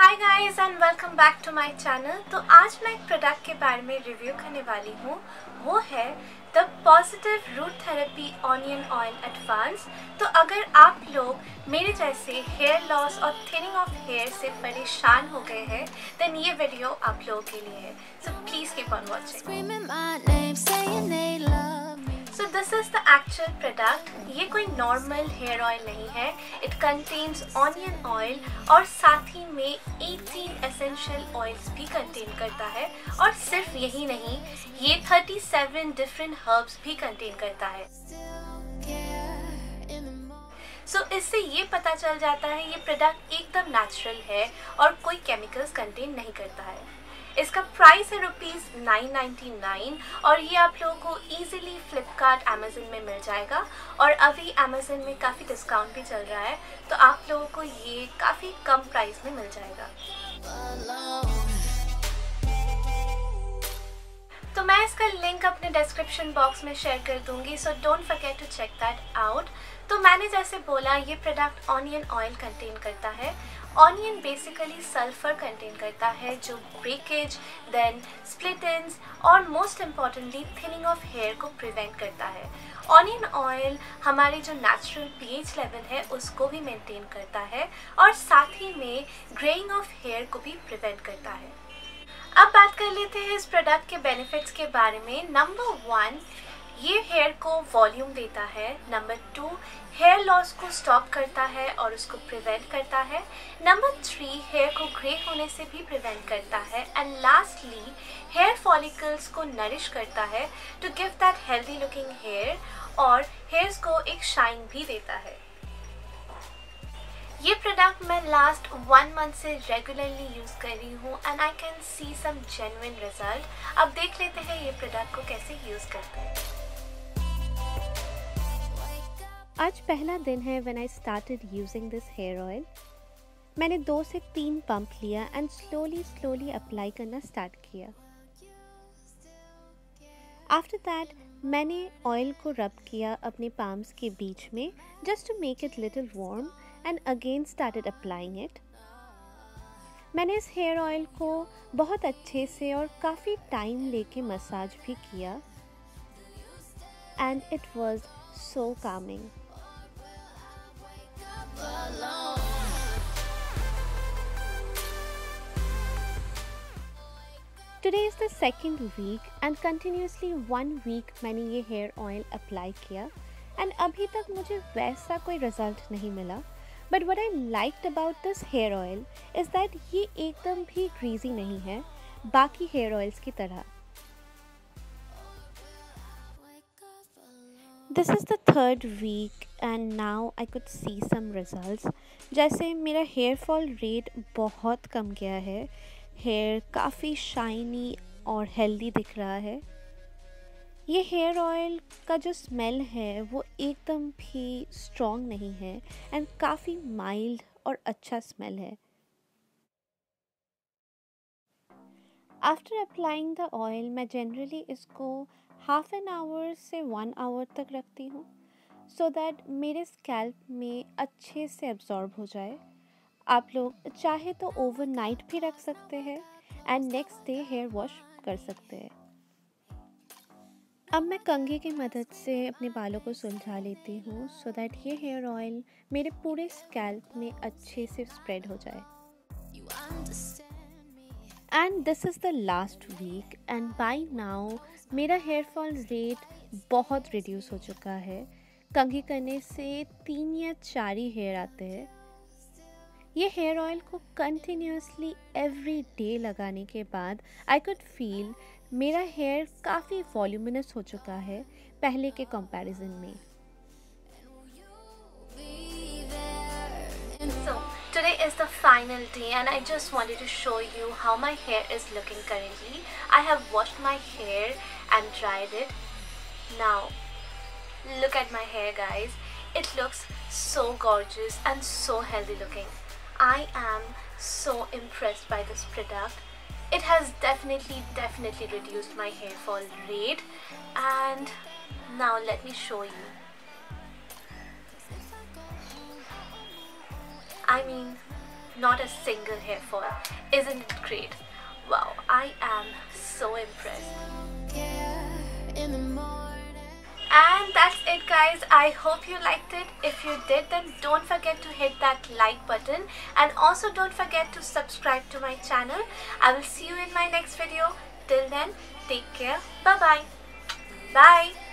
Hi guys and welcome back to my channel. तो आज मैं एक प्रोडक्ट के बारे में रिव्यू करने वाली हूँ, वो है the positive root therapy onion oil advance. तो अगर आप लोग मेरे जैसे हेयर लॉस और थिनिंग ऑफ हेयर से परेशान हो गए हैं देन ये वीडियो आप लोगों के लिए है। So please keep on watching. So this is the actual product. ये कोई normal hair oil नहीं है. It contains onion oil और साथ ही में 18 essential oils भी contain करता है। और सिर्फ यही नहीं, ये 37 different herbs भी contain करता है। सो इससे ये पता चल जाता है ये प्रोडक्ट एकदम नेचुरल है और कोई केमिकल्स कंटेन नहीं करता है। इसका प्राइस है ₹9.99 और ये आप लोगों को इजीली फ्लिपकार्ट अमेज़न में मिल जाएगा और अभी अमेज़न में काफ़ी डिस्काउंट भी चल रहा है, तो आप लोगों को ये काफ़ी कम प्राइस में मिल जाएगा। तो मैं इसका लिंक अपने डिस्क्रिप्शन बॉक्स में शेयर कर दूंगी, so don't forget to check that out. तो मैंने जैसे बोला ये प्रोडक्ट ऑनियन ऑयल कंटेन करता है। ऑनियन बेसिकली सल्फर कंटेन करता है जो ब्रेकेज, देन स्प्लिटेंस और most importantly thinning of hair को प्रिवेंट करता है। ऑनियन ऑयल हमारे जो नेचुरल pH लेवल है उसको भी मेंटेन करता है और साथ ही में ग्रेइंग ऑफ हेयर को भी प्रिवेंट करता है। अब बात कर लेते हैं इस प्रोडक्ट के बेनिफिट्स के बारे में। नंबर 1, ये हेयर को वॉल्यूम देता है। नंबर 2, हेयर लॉस को स्टॉप करता है और उसको प्रिवेंट करता है। नंबर 3, हेयर को ग्रे होने से भी प्रिवेंट करता है। एंड लास्टली हेयर फॉलिकल्स को नरिश करता है to give that healthy looking hair और हेयर्स को एक शाइन भी देता है। ये प्रोडक्ट मैं लास्ट 1 मंथ से रेगुलरली यूज़ कर रही हूँ and I can see some genuine result. अब देख लेते हैं ये प्रोडक्ट को कैसे यूज़ करते हैं। आज पहला दिन है when I started using this hair oil. मैंने 2 से 3 पंप लिया एंड स्लोली अप्लाई करना स्टार्ट किया। आफ्टर दैट मैंने ऑयल को रब किया अपने पाम्स के बीच में just to make it little warm and again started applying it. मैंने इस हेयर ऑयल को बहुत अच्छे से और काफ़ी टाइम लेके मसाज भी किया and it was so calming. Today is the 2nd week and continuously 1 week मैंने ये हेयर ऑयल अप्लाई किया and अभी तक मुझे वैसा कोई रिजल्ट नहीं मिला। But what I liked about this hair oil is that ये एकदम भी greasy नहीं है बाकी hair oils की तरह। This is the 3rd week and now I could see some results. जैसे मेरा hair fall rate बहुत कम गया है, hair काफ़ी shiny और healthy दिख रहा है। ये हेयर ऑयल का जो स्मेल है वो एकदम भी स्ट्रॉन्ग नहीं है एंड काफ़ी माइल्ड और अच्छा स्मेल है। आफ्टर अप्लाइंग द ऑयल मैं जनरली इसको ½ से 1 आवर तक रखती हूँ सो दैट मेरे स्कैल्प में अच्छे से एब्जॉर्ब हो जाए। आप लोग चाहे तो ओवरनाइट भी रख सकते हैं and next day hair wash कर सकते हैं। अब मैं कंघी की मदद से अपने बालों को सुलझा लेती हूँ सो दैट ये हेयर ऑयल मेरे पूरे स्कैल्प में अच्छे से स्प्रेड हो जाए। And this is the last week and by now मेरा हेयर फॉल रेट बहुत रिड्यूस हो चुका है। कंघी करने से 3 या 4 ही हेयर आते हैं। ये हेयर ऑयल को कंटिन्यूसली एवरी डे लगाने के बाद आई कुड फील मेरा हेयर काफ़ी वॉल्यूमिनस हो चुका है पहले के कंपैरिजन में। Today is the final day and I just wanted to show you how my hair is looking currently. I have washed my hair and dried it. Now, look at my hair guys. It looks so gorgeous and so healthy looking. I am so impressed by this product. It has definitely reduced my hair fall rate and now let me show you. I mean not a single hair fall. Isn't it great? Wow, I am so impressed. And that's it guys, I hope you liked it. If you did, then don't forget to hit that like button and also don't forget to subscribe to my channel. I will see you in my next video. Till then, take care. Bye-bye. Bye.